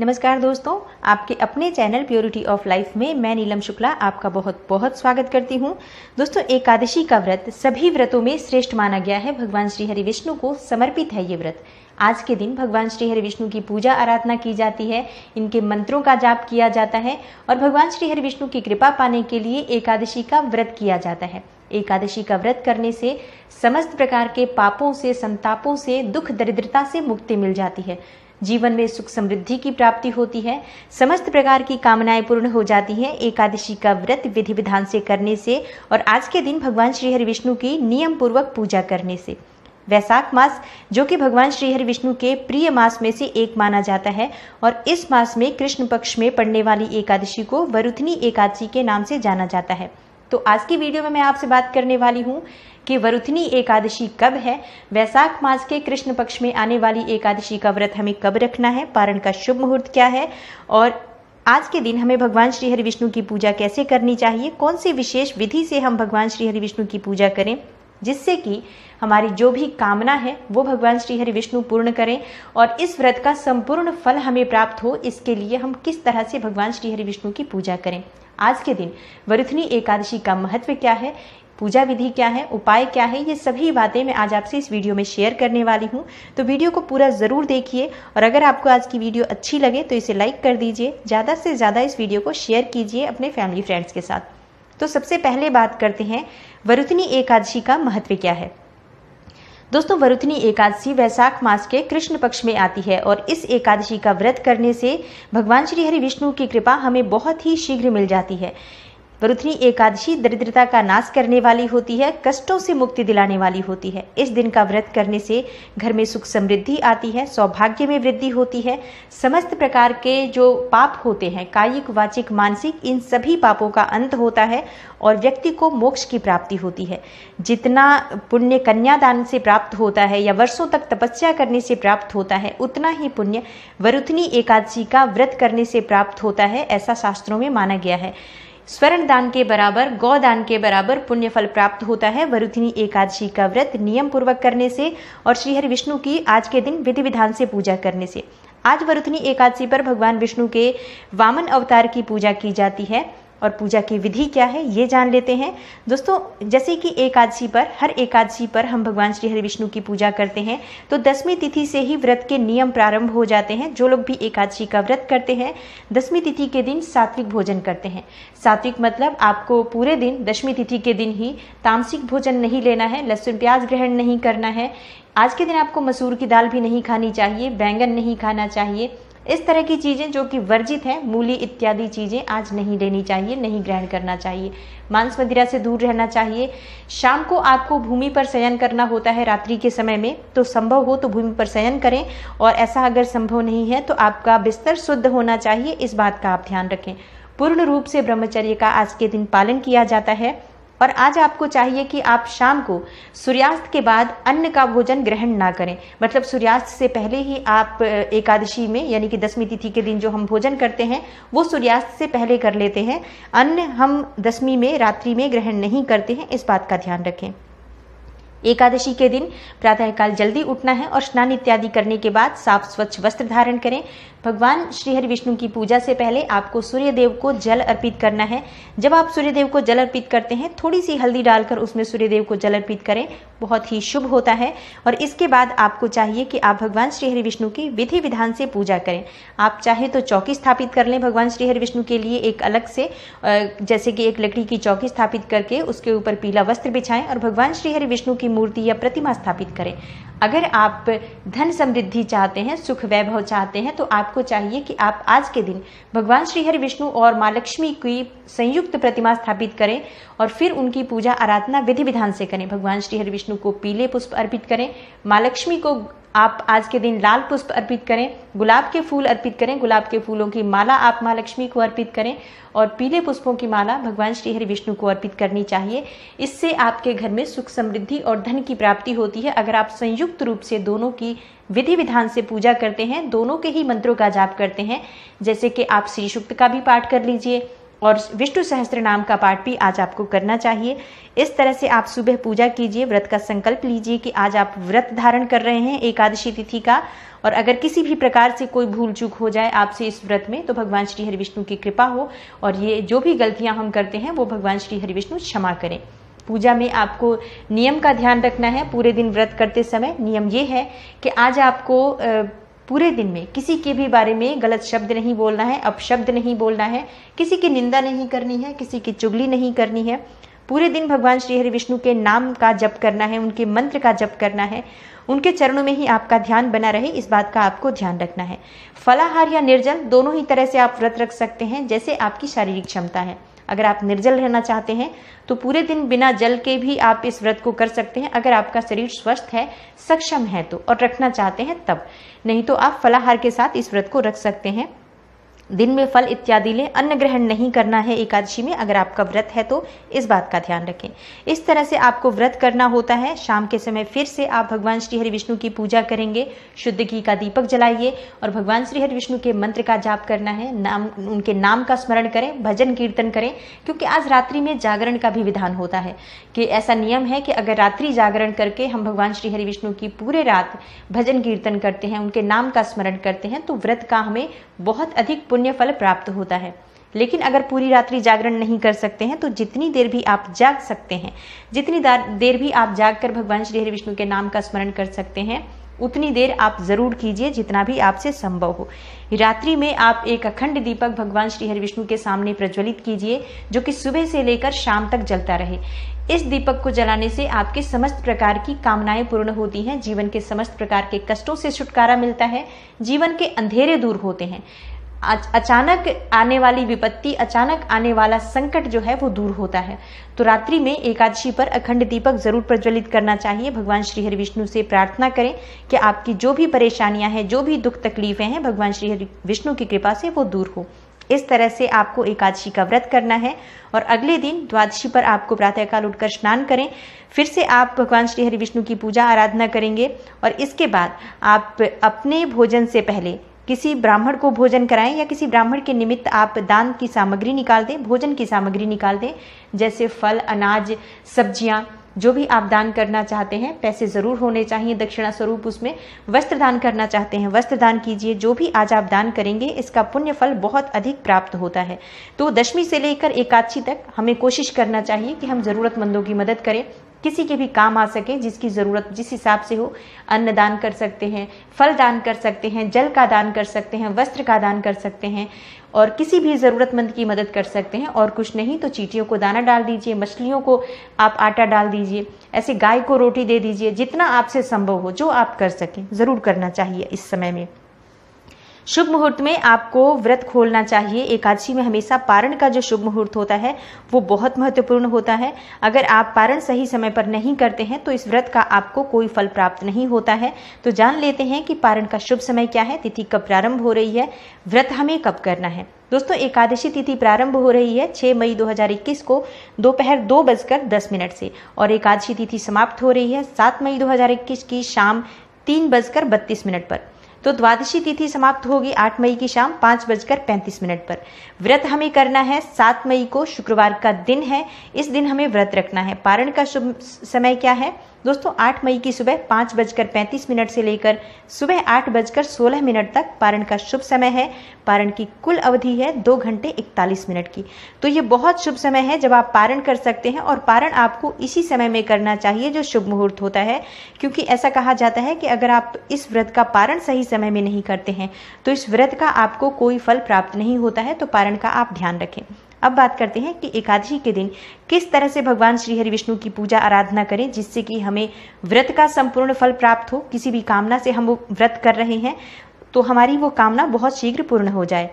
नमस्कार दोस्तों, आपके अपने चैनल प्योरिटी ऑफ लाइफ में मैं नीलम शुक्ला आपका बहुत बहुत स्वागत करती हूं। दोस्तों, एकादशी का व्रत सभी व्रतों में श्रेष्ठ माना गया है। भगवान श्री हरि विष्णु को समर्पित है ये व्रत। आज के दिन भगवान श्री हरि विष्णु की पूजा आराधना की जाती है, इनके मंत्रों का जाप किया जाता है और भगवान श्री हरि विष्णु की कृपा पाने के लिए एकादशी का व्रत किया जाता है। एकादशी का व्रत करने से समस्त प्रकार के पापों से, संतापों से, दुख दरिद्रता से मुक्ति मिल जाती है। जीवन में सुख समृद्धि की प्राप्ति होती है, समस्त प्रकार की कामनाएं पूर्ण हो जाती है। एकादशी का व्रत विधि विधान से करने से और आज के दिन भगवान श्री हरि विष्णु की नियम पूर्वक पूजा करने से। वैशाख मास, जो कि भगवान श्री हरि विष्णु के प्रिय मास में से एक माना जाता है, और इस मास में कृष्ण पक्ष में पड़ने वाली एकादशी को वरुथिनी एकादशी के नाम से जाना जाता है। तो आज की वीडियो में मैं आपसे बात करने वाली हूँ कि वरुथिनी एकादशी कब है, वैशाख मास के कृष्ण पक्ष में आने वाली एकादशी का व्रत हमें कब रखना है, पारण का शुभ मुहूर्त क्या है और आज के दिन हमें भगवान श्री हरि विष्णु की पूजा कैसे करनी चाहिए, कौन सी विशेष विधि से हम भगवान श्री हरि विष्णु की पूजा करें जिससे कि हमारी जो भी कामना है वो भगवान श्री हरि विष्णु पूर्ण करें और इस व्रत का संपूर्ण फल हमें प्राप्त हो, इसके लिए हम किस तरह से भगवान श्री हरि विष्णु की पूजा करें। आज के दिन वरुथिनी एकादशी का महत्व क्या है, पूजा विधि क्या है, उपाय क्या है, ये सभी बातें मैं आज आपसे इस वीडियो में शेयर करने वाली हूँ। तो वीडियो को पूरा ज़रूर देखिए और अगर आपको आज की वीडियो अच्छी लगे तो इसे लाइक कर दीजिए, ज़्यादा से ज़्यादा इस वीडियो को शेयर कीजिए अपने फैमिली फ्रेंड्स के साथ। तो सबसे पहले बात करते हैं वरुथिनी एकादशी का महत्व क्या है। दोस्तों, वरुथिनी एकादशी वैशाख मास के कृष्ण पक्ष में आती है और इस एकादशी का व्रत करने से भगवान श्री हरि विष्णु की कृपा हमें बहुत ही शीघ्र मिल जाती है। वरुथिनी एकादशी दरिद्रता का नाश करने वाली होती है, कष्टों से मुक्ति दिलाने वाली होती है। इस दिन का व्रत करने से घर में सुख समृद्धि आती है, सौभाग्य में वृद्धि होती है, समस्त प्रकार के जो पाप होते हैं, कायिक, वाचिक, मानसिक, इन सभी पापों का अंत होता है और व्यक्ति को मोक्ष की प्राप्ति होती है। जितना पुण्य कन्यादान से प्राप्त होता है या वर्षों तक तपस्या करने से प्राप्त होता है, उतना ही पुण्य वरुथिनी एकादशी का व्रत करने से प्राप्त होता है, ऐसा शास्त्रों में माना गया है। स्वर्ण दान के बराबर, गौदान के बराबर पुण्यफल प्राप्त होता है वरुथिनी एकादशी का व्रत नियम पूर्वक करने से और श्री हरि विष्णु की आज के दिन विधि विधान से पूजा करने से। आज वरुथिनी एकादशी पर भगवान विष्णु के वामन अवतार की पूजा की जाती है और पूजा की विधि क्या है ये जान लेते हैं। दोस्तों, जैसे कि एकादशी पर, हर एकादशी पर हम भगवान श्री हरि विष्णु की पूजा करते हैं तो 10वीं तिथि से ही व्रत के नियम प्रारंभ हो जाते हैं। जो लोग भी एकादशी का व्रत करते हैं 10वीं तिथि के दिन सात्विक भोजन करते हैं। सात्विक मतलब आपको पूरे दिन 10वीं तिथि के दिन ही तामसिक भोजन नहीं लेना है, लहसुन प्याज ग्रहण नहीं करना है। आज के दिन आपको मसूर की दाल भी नहीं खानी चाहिए, बैंगन नहीं खाना चाहिए, इस तरह की चीज़ें जो कि वर्जित हैं, मूली इत्यादि चीज़ें आज नहीं लेनी चाहिए, नहीं ग्रहण करना चाहिए। मांस मदिरा से दूर रहना चाहिए। शाम को आपको भूमि पर शयन करना होता है रात्रि के समय में, तो संभव हो तो भूमि पर शयन करें और ऐसा अगर संभव नहीं है तो आपका बिस्तर शुद्ध होना चाहिए, इस बात का आप ध्यान रखें। पूर्ण रूप से ब्रह्मचर्य का आज के दिन पालन किया जाता है और आज आपको चाहिए कि आप शाम को सूर्यास्त के बाद अन्न का भोजन ग्रहण ना करें, मतलब सूर्यास्त से पहले ही आप एकादशी में यानी कि 10वीं तिथि के दिन जो हम भोजन करते हैं वो सूर्यास्त से पहले कर लेते हैं। अन्न हम 10वीं में, रात्रि में ग्रहण नहीं करते हैं, इस बात का ध्यान रखें। एकादशी के दिन प्रातःकाल जल्दी उठना है और स्नान इत्यादि करने के बाद साफ स्वच्छ वस्त्र धारण करें। भगवान श्री हरि विष्णु की पूजा से पहले आपको सूर्य देव को जल अर्पित करना है। जब आप सूर्य देव को जल अर्पित करते हैं, थोड़ी सी हल्दी डालकर उसमें सूर्य देव को जल अर्पित करें, बहुत ही शुभ होता है। और इसके बाद आपको चाहिए कि आप भगवान श्री हरि विष्णु की विधि विधान से पूजा करें। आप चाहे तो चौकी स्थापित कर लें भगवान श्री हरि विष्णु के लिए एक अलग से, जैसे कि एक लकड़ी की चौकी स्थापित करके उसके ऊपर पीला वस्त्र बिछाएं और भगवान श्री हरि विष्णु की मूर्ति या प्रतिमा स्थापित करें। अगर आप धन समृद्धि चाहते हैं, सुख वैभव चाहते हैं तो आपको चाहिए कि आप आज के दिन भगवान श्री हरि विष्णु और माँ लक्ष्मी की संयुक्त प्रतिमा स्थापित करें और फिर उनकी पूजा आराधना विधि विधान से करें। भगवान श्री हरि विष्णु को पीले पुष्प अर्पित करें, माँ लक्ष्मी को आप आज के दिन लाल पुष्प अर्पित करें, गुलाब के फूल अर्पित करें, गुलाब के फूलों की माला आप माँ लक्ष्मी को अर्पित करें और पीले पुष्पों की माला भगवान श्री हरि विष्णु को अर्पित करनी चाहिए। इससे आपके घर में सुख समृद्धि और धन की प्राप्ति होती है। अगर आप संयुक्त रूप से दोनों की विधि विधान से पूजा करते हैं, दोनों के ही मंत्रों का जाप करते हैं, जैसे कि आप श्री सूक्त का भी पाठ कर लीजिए, और विष्णु सहस्त्र नाम का पाठ भी आज आपको करना चाहिए। इस तरह से आप सुबह पूजा कीजिए, व्रत का संकल्प लीजिए कि आज आप व्रत धारण कर रहे हैं एकादशी तिथि का, और अगर किसी भी प्रकार से कोई भूल चूक हो जाए आपसे इस व्रत में तो भगवान श्री हरि विष्णु की कृपा हो और ये जो भी गलतियां हम करते हैं वो भगवान श्री हरि विष्णु क्षमा करें। पूजा में आपको नियम का ध्यान रखना है। पूरे दिन व्रत करते समय नियम ये है कि आज आपको पूरे दिन में किसी के भी बारे में गलत शब्द नहीं बोलना है, अपशब्द नहीं बोलना है, किसी की निंदा नहीं करनी है, किसी की चुगली नहीं करनी है। पूरे दिन भगवान श्री हरि विष्णु के नाम का जप करना है, उनके मंत्र का जप करना है, उनके चरणों में ही आपका ध्यान बना रहे, इस बात का आपको ध्यान रखना है। फलाहार या निर्जल दोनों ही तरह से आप व्रत रख सकते हैं, जैसे आपकी शारीरिक क्षमता है। अगर आप निर्जल रहना चाहते हैं तो पूरे दिन बिना जल के भी आप इस व्रत को कर सकते हैं, अगर आपका शरीर स्वस्थ है, सक्षम है तो, और रखना चाहते हैं तब, नहीं तो आप फलाहार के साथ इस व्रत को रख सकते हैं। दिन में फल इत्यादि लें, अन्न ग्रहण नहीं करना है एकादशी में, अगर आपका व्रत है तो इस बात का ध्यान रखें। इस तरह से आपको व्रत करना होता है। शाम के समय फिर से आप भगवान श्री हरि विष्णु की पूजा करेंगे, शुद्ध घी का दीपक जलाइए और भगवान श्री हरि विष्णु के मंत्र का जाप करना है, नाम, उनके नाम का स्मरण करें, भजन कीर्तन करें, क्योंकि आज रात्रि में जागरण का भी विधान होता है कि ऐसा नियम है कि अगर रात्रि जागरण करके हम भगवान श्री हरि विष्णु की पूरे रात भजन कीर्तन करते हैं, उनके नाम का स्मरण करते हैं तो व्रत का हमें बहुत अधिक पुण्य फल प्राप्त होता है। लेकिन अगर पूरी रात्रि जागरण नहीं कर सकते हैं तो जितनी देर भी आप जाग सकते हैं, जितनी देर भी आप जागकर भगवान श्री हरि विष्णु के नाम का स्मरण कर सकते हैं उतनी देर आप जरूर कीजिए, जितना भी आपसे संभव हो। रात्रि में आप एक अखंड दीपक भगवान श्री हरि विष्णु के सामने प्रज्वलित कीजिए जो कि सुबह से लेकर शाम तक जलता रहे। इस दीपक को जलाने से आपके समस्त प्रकार की कामनाएं पूर्ण होती हैं, जीवन के समस्त प्रकार के कष्टों से छुटकारा मिलता है, जीवन के अंधेरे दूर होते हैं, अचानक आने वाली विपत्ति, अचानक आने वाला संकट जो है वो दूर होता है। तो रात्रि में एकादशी पर अखंड दीपक जरूर प्रज्वलित करना चाहिए। भगवान श्री हरि विष्णु से प्रार्थना करें कि आपकी जो भी परेशानियां हैं, जो भी दुख तकलीफें हैं, भगवान श्री हरि विष्णु की कृपा से वो दूर हो। इस तरह से आपको एकादशी का व्रत करना है और अगले दिन द्वादशी पर आपको प्रातःकाल उठकर स्नान करें, फिर से आप भगवान श्री हरि विष्णु की पूजा आराधना करेंगे और इसके बाद आप अपने भोजन से पहले किसी ब्राह्मण को भोजन कराएं या किसी ब्राह्मण के निमित्त आप दान की सामग्री निकाल दें, भोजन की सामग्री निकाल दें, जैसे फल, अनाज, सब्जियां, जो भी आप दान करना चाहते हैं। पैसे ज़रूर होने चाहिए दक्षिणा स्वरूप उसमें। वस्त्र दान करना चाहते हैं वस्त्र दान कीजिए। जो भी आज आप दान करेंगे इसका पुण्य फल बहुत अधिक प्राप्त होता है। तो दशमी से लेकर एकादशी तक हमें कोशिश करना चाहिए कि हम ज़रूरतमंदों की मदद करें, किसी के भी काम आ सके, जिसकी ज़रूरत जिस हिसाब से हो अन्न दान कर सकते हैं, फल दान कर सकते हैं, जल का दान कर सकते हैं, वस्त्र का दान कर सकते हैं और किसी भी ज़रूरतमंद की मदद कर सकते हैं। और कुछ नहीं तो चींटियों को दाना डाल दीजिए, मछलियों को आप आटा डाल दीजिए, ऐसे गाय को रोटी दे दीजिए, जितना आपसे संभव हो जो आप कर सकें ज़रूर करना चाहिए। इस समय में शुभ मुहूर्त में आपको व्रत खोलना चाहिए। एकादशी में हमेशा पारण का जो शुभ मुहूर्त होता है वो बहुत महत्वपूर्ण होता है। अगर आप पारण सही समय पर नहीं करते हैं तो इस व्रत का आपको कोई फल प्राप्त नहीं होता है। तो जान लेते हैं कि पारण का शुभ समय क्या है, तिथि कब प्रारंभ हो रही है, व्रत हमें कब करना है। दोस्तों, एकादशी तिथि प्रारंभ हो रही है 6 मई 2021 को दोपहर 2:10 से और एकादशी तिथि समाप्त हो रही है 7 मई 2021 की शाम 3:32 पर। तो द्वादशी तिथि समाप्त होगी 8 मई की शाम 5:35 पर। व्रत हमें करना है 7 मई को, शुक्रवार का दिन है, इस दिन हमें व्रत रखना है। पारण का शुभ समय क्या है दोस्तों? 8 मई की सुबह 5:35 से लेकर सुबह 8:16 तक पारण का शुभ समय है। पारण की कुल अवधि है 2 घंटे 41 मिनट की। तो ये बहुत शुभ समय है जब आप पारण कर सकते हैं और पारण आपको इसी समय में करना चाहिए जो शुभ मुहूर्त होता है, क्योंकि ऐसा कहा जाता है कि अगर आप इस व्रत का पारण सही समय में नहीं करते हैं तो इस व्रत का आपको कोई फल प्राप्त नहीं होता है। तो पारण का आप ध्यान रखें। अब बात करते हैं कि एकादशी के दिन किस तरह से भगवान श्री हरि विष्णु की पूजा आराधना करें जिससे कि हमें व्रत का संपूर्ण फल प्राप्त हो। किसी भी कामना से हम व्रत कर रहे हैं तो हमारी वो कामना बहुत शीघ्र पूर्ण हो जाए।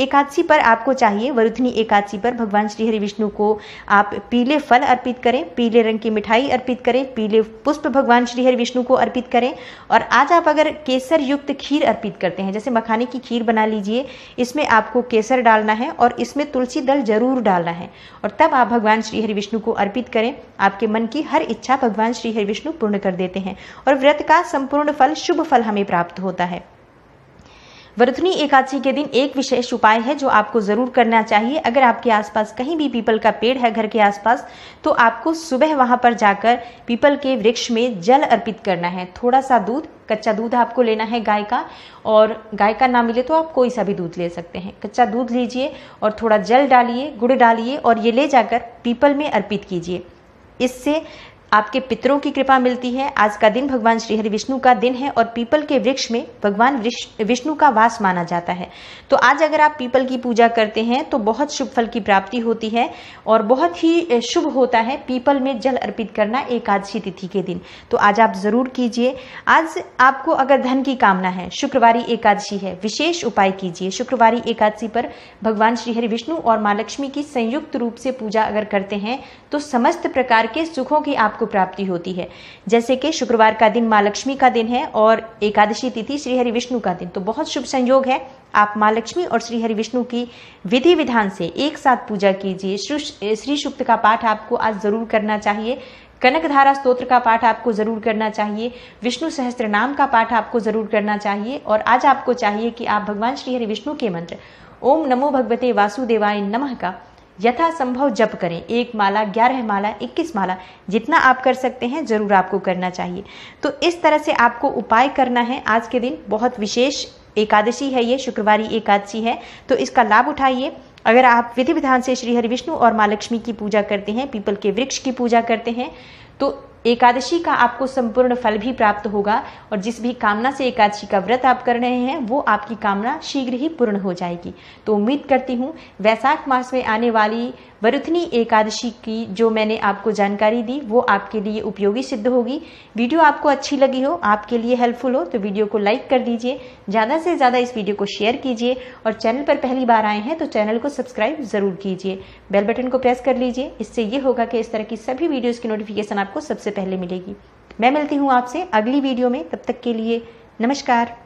एकादशी पर आपको चाहिए, वरुथिनी एकादशी पर भगवान श्री हरि विष्णु को आप पीले फल अर्पित करें, पीले रंग की मिठाई अर्पित करें, पीले पुष्प भगवान श्री हरि विष्णु को अर्पित करें। और आज आप अगर केसर युक्त खीर अर्पित करते हैं, जैसे मखाने की खीर बना लीजिए, इसमें आपको केसर डालना है और इसमें तुलसी दल जरूर डालना है और तब आप भगवान श्री हरि विष्णु को अर्पित करें। आपके मन की हर इच्छा भगवान श्री हरि विष्णु पूर्ण कर देते हैं और व्रत का संपूर्ण फल, शुभ फल हमें प्राप्त होता है। वरुथिनी एकादशी के दिन एक विशेष उपाय है जो आपको जरूर करना चाहिए। अगर आपके आसपास कहीं भी पीपल का पेड़ है घर के आसपास, तो आपको सुबह वहां पर जाकर पीपल के वृक्ष में जल अर्पित करना है। थोड़ा सा दूध, कच्चा दूध आपको लेना है गाय का, और गाय का ना मिले तो आप कोई सा भी दूध ले सकते हैं। कच्चा दूध लीजिए और थोड़ा जल डालिए, गुड़ डालिए और ये ले जाकर पीपल में अर्पित कीजिए। इससे आपके पितरों की कृपा मिलती है। आज का दिन भगवान श्रीहरि विष्णु का दिन है और पीपल के वृक्ष में भगवान विष्णु का वास माना जाता है। तो आज अगर आप पीपल की पूजा करते हैं तो बहुत शुभ फल की प्राप्ति होती है और बहुत ही शुभ होता है पीपल में जल अर्पित करना एकादशी तिथि के दिन। तो आज आप जरूर कीजिए। आज आपको अगर धन की कामना है, शुक्रवारी एकादशी है, विशेष उपाय कीजिए। शुक्रवारी एकादशी पर भगवान श्रीहरि विष्णु और माँ लक्ष्मी की संयुक्त रूप से पूजा अगर करते हैं तो समस्त प्रकार के सुखों की आपको प्राप्ति होती है। जैसे कि शुक्रवार का दिन माँ लक्ष्मी का दिन है और एकादशी तिथि श्री हरि विष्णु का दिन, तो बहुत शुभ संयोग है। आप माँ लक्ष्मी और श्री हरि विष्णु की विधि विधान से एक साथ पूजा कीजिए। श्री सूक्त का पाठ आपको आज जरूर करना चाहिए, कनकधारा स्तोत्र का पाठ आपको जरूर करना चाहिए, विष्णु सहस्त्र नाम का पाठ आपको जरूर करना चाहिए। और आज आपको चाहिए कि आप भगवान श्री हरि विष्णु के मंत्र ओम नमो भगवते वासुदेवाय नमः का यथा संभव जप करें। 1 माला, 11 माला, 21 माला, जितना आप कर सकते हैं जरूर आपको करना चाहिए। तो इस तरह से आपको उपाय करना है। आज के दिन बहुत विशेष एकादशी है, ये शुक्रवारी एकादशी है, तो इसका लाभ उठाइए। अगर आप विधि विधान से श्री हरि विष्णु और माँ लक्ष्मी की पूजा करते हैं, पीपल के वृक्ष की पूजा करते हैं, तो एकादशी का आपको संपूर्ण फल भी प्राप्त होगा और जिस भी कामना से एकादशी का व्रत आप कर रहे हैं वो आपकी कामना शीघ्र ही पूर्ण हो जाएगी। तो उम्मीद करती हूँ वैशाख मास में आने वाली वरुथिनी एकादशी की जो मैंने आपको जानकारी दी वो आपके लिए उपयोगी सिद्ध होगी। वीडियो आपको अच्छी लगी हो, आपके लिए हेल्पफुल हो, तो वीडियो को लाइक कर दीजिए, ज़्यादा से ज़्यादा इस वीडियो को शेयर कीजिए और चैनल पर पहली बार आए हैं तो चैनल को सब्सक्राइब ज़रूर कीजिए। बेल बटन को प्रेस कर लीजिए, इससे ये होगा कि इस तरह की सभी वीडियोज़ की नोटिफिकेशन आपको सबसे पहले मिलेगी। मैं मिलती हूँ आपसे अगली वीडियो में, तब तक के लिए नमस्कार।